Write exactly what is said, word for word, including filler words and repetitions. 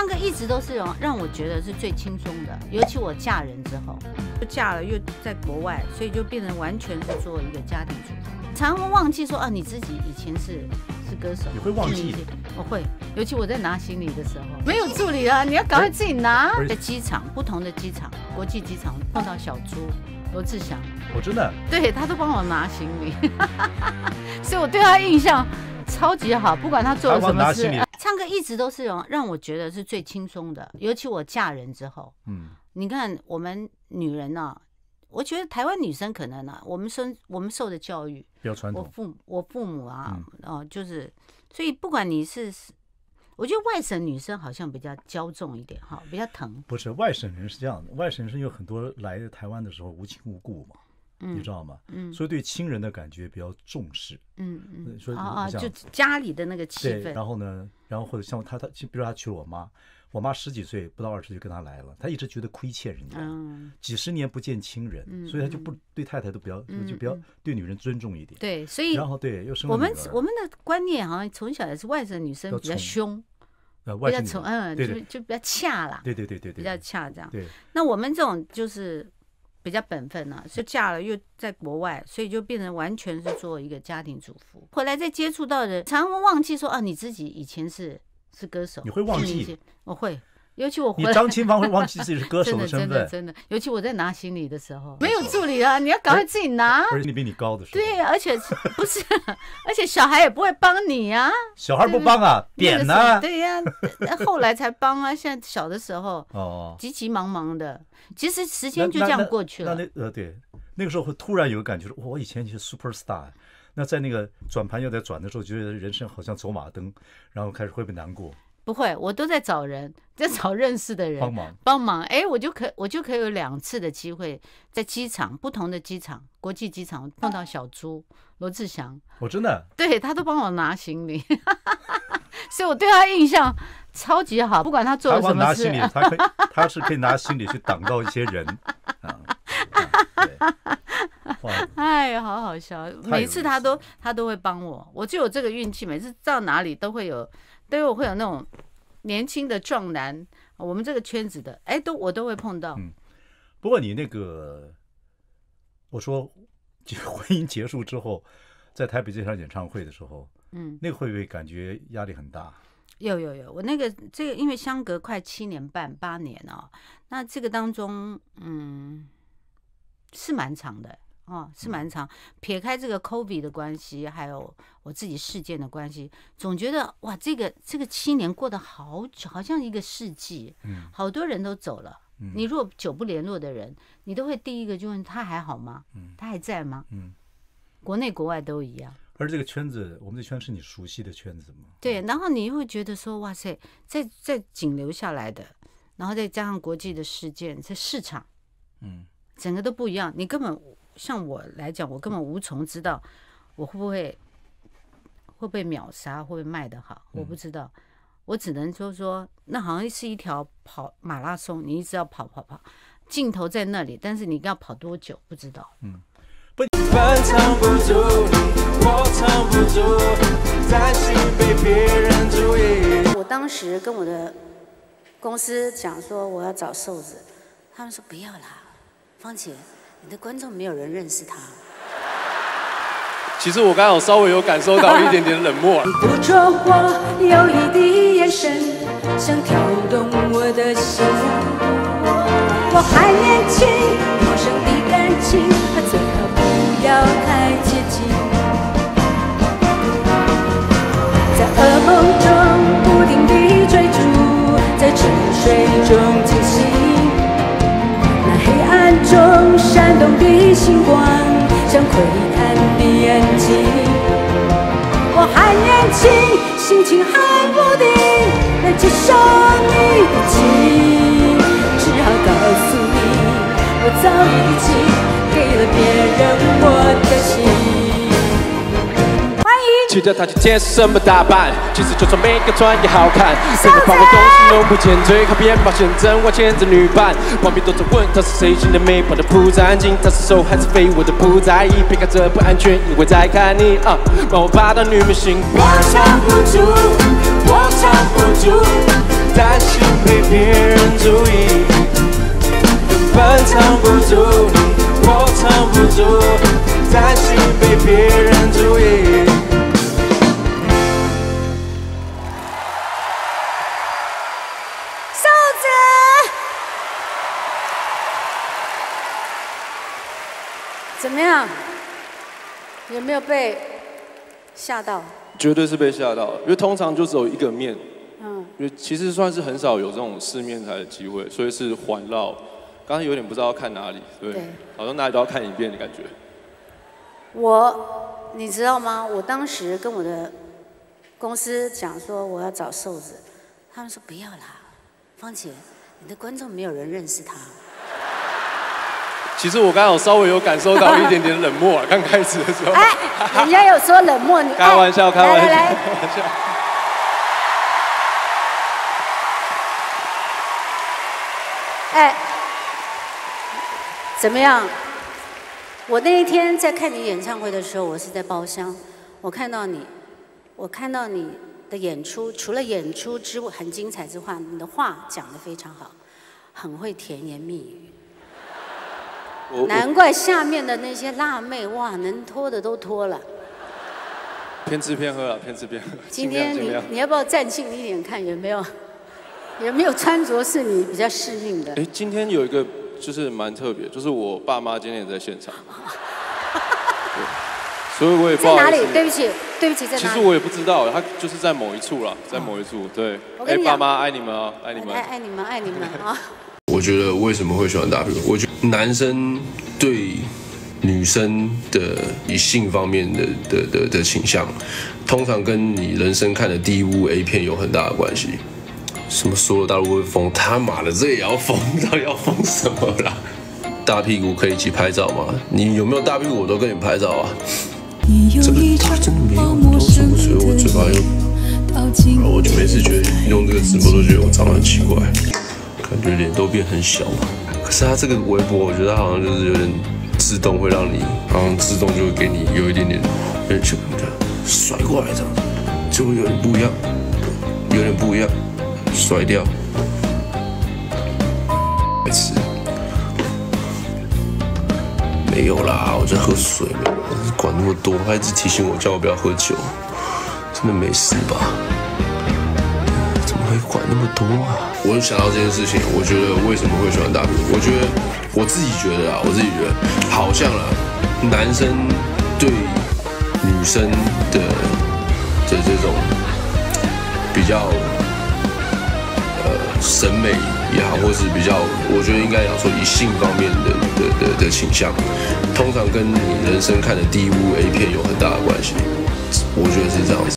唱歌一直都是让让我觉得是最轻松的，尤其我嫁人之后，就嫁了又在国外，所以就变成完全是做一个家庭主妇。 常常忘记说啊，你自己以前是是歌手，你会忘记？我会，尤其我在拿行李的时候，没有助理啊，你要赶快自己拿。在机场，不同的机场，国际机场碰到小猪罗志祥，我真的，对他都帮我拿行李，所以我对他印象超级好，不管他做了什么事，唱歌一直都是让让我觉得是最轻松的，尤其我嫁人之后，嗯，你看我们女人呢、啊。 我觉得台湾女生可能啊，我们生我们受的教育比较传统，我父我父母啊，哦、嗯呃，就是，所以不管你是，我觉得外省女生好像比较骄纵一点哈，比较疼。不是外省人是这样的，外省人有很多来台湾的时候无亲无故嘛，嗯、你知道吗？嗯，所以对亲人的感觉比较重视。嗯嗯，所以啊啊，就家里的那个气氛。对，然后呢，然后或者像他他，比如他娶了我妈。 我妈十几岁不到二十就跟她来了，她一直觉得亏欠人家，嗯、几十年不见亲人，嗯、所以她就不对太太都比较、嗯、就比较对女人尊重一点。对，所以然后对又生我们我们的观念好像从小也是外省女生比较凶，呃，外省比较宠，嗯，对对就就比较恰啦，对对对对对，比较恰这样。对，那我们这种就是比较本分啊，所以嫁了又在国外，所以就变成完全是做一个家庭主妇。回来再接触到人，常常忘记说啊，你自己以前是。 是歌手，你会忘记？我会，尤其我回来。你张清芳会忘记自己是歌手的身份，真的真的真的。尤其我在拿行李的时候，没有助理啊，你要赶快自己拿。而且你比你高的时候。对，而且不是，而且小孩也不会帮你啊。小孩不帮啊，扁啊。对呀，后来才帮啊。现在小的时候，哦，急急忙忙的，其实时间就这样过去了。那那呃对，那个时候会突然有个感觉，说我以前是 super star。 那在那个转盘要在转的时候，觉得人生好像走马灯，然后开始会不会难过？不会，我都在找人，在找认识的人帮忙帮忙。哎，我就可我就可以有两次的机会，在机场不同的机场，国际机场碰到小猪罗志祥，我真的对他都帮我拿行李，所以我对他印象超级好，不管他做了什么事，他可以他是可以拿行李去挡到一些人啊。对 哎，好好笑！每次他都他都会帮我，我就有这个运气。每次到哪里都会有，都有会有那种年轻的壮男，我们这个圈子的，哎，都我都会碰到。嗯，不过你那个，我说婚姻结束之后，在台北这场演唱会的时候，嗯，那个会不会感觉压力很大？有有有，我那个这个因为相隔快七年半八年哦，那这个当中，嗯，是蛮长的。 哦，是蛮长。撇开这个 COVID 的关系，还有我自己事件的关系，总觉得哇，这个这个七年过得好久，好像一个世纪。嗯，好多人都走了。嗯，你如果久不联络的人，你都会第一个就问他还好吗？嗯，他还在吗？嗯，国内国外都一样。而这个圈子，我们这圈是你熟悉的圈子吗？对，然后你又会觉得说，哇塞，在在仅留下来的，然后再加上国际的事件，这市场，嗯，整个都不一样，你根本。 像我来讲，我根本无从知道我会不会会不会秒杀，会不会卖得好，我不知道。嗯、我只能说说，那好像是一条跑马拉松，你一直要跑跑跑，尽头在那里，但是你要跑多久不知道。嗯，不。饭藏不住你，我藏不住，担心被别人注意。我当时跟我的公司讲说我要找瘦子，他们说不要啦，芳姐。 你的观众没有人认识他。其实我刚刚有稍微有感受到一点点冷漠。你捕捉我有意的眼神，想挑动我的心。我还年轻，陌生的感情，他最好不要太接近。在噩梦中不停地追逐，在沉睡中惊醒。 暗中闪动的星光，像窥探的眼睛。我还年轻，心情还不定，来接受你的情。只好告诉你，我早已经给了别人我的心。欢迎。期待他去接受什么打扮，其实就算每个穿也好看。每个画面都。 弄不见最靠边，冒险真我牵着女伴，旁边都在问她是谁心的美，跑的不再安静，她是受害是非我都不在意，别看这不安全，因为在看你啊，让我拔到女明星。我藏不住，我藏不住，担心别人注意，根本藏不住你，我藏不住，担心被别人注意。瘦子，怎么样？有没有被吓到？绝对是被吓到，因为通常就只有一个面。 嗯，因为其实算是很少有这种四面台的机会，所以是环绕。刚才有点不知道要看哪里， 对， 对，好像哪里都要看一遍的感觉。我，你知道吗？我当时跟我的公司讲说我要找瘦子，他们说不要啦，芳姐，你的观众没有人认识他。其实我刚刚有稍微有感受到一点点冷漠，刚开始的时候。哎，人家有说冷漠，你开玩笑，开玩笑，开玩笑。 哎，怎么样？我那一天在看你演唱会的时候，我是在包厢，我看到你，我看到你的演出，除了演出之外很精彩之外，你的话讲得非常好，很会甜言蜜语。难怪下面的那些辣妹哇，能拖的都拖了。偏吃偏喝了，偏吃偏喝。今天你你要不要站近一点看有没有？ 有没有穿着是你比较适应的？哎，今天有一个就是蛮特别，就是我爸妈今天也在现场，所以我也不知道在哪里。对不起，对不起，在哪里？其实我也不知道，他就是在某一处啦，在某一处。对，哎，爸妈爱你们啊，爱你们，爱爱你们，爱你们啊！我觉得为什么会喜欢打屁股？我觉得男生对女生的以性方面的的的的倾向，通常跟你人生看的第一部 A 片有很大的关系。 什么说了大陆会疯？他妈的，这也要疯？到底要疯什么啦？大屁股可以一起拍照吗？你有没有大屁股，我都跟你拍照啊。这个他真的没有，我都说不出来，我嘴巴又……然后我就每次觉得用这个直播都觉得我长得很奇怪，感觉脸都变很小了。可是他这个微博，我觉得他好像就是有点自动会让你，好像自动就会给你有一点点，有点甩过来这样，就会有点不一样，有点不一样。 甩掉，白痴，没有啦，我在喝水，管那么多，他一直提醒我叫我不要喝酒，真的没事吧？怎么会管那么多啊？我就想到这件事情，我觉得为什么会喜欢大屁股？我觉得我自己觉得啊，我自己觉得好像啊，男生对女生的的这种比较。 审美也好，或是比较，我觉得应该要说以性方面的的的的倾向，通常跟你人生看的第一部 A 片有很大的关系，我觉得是这样子。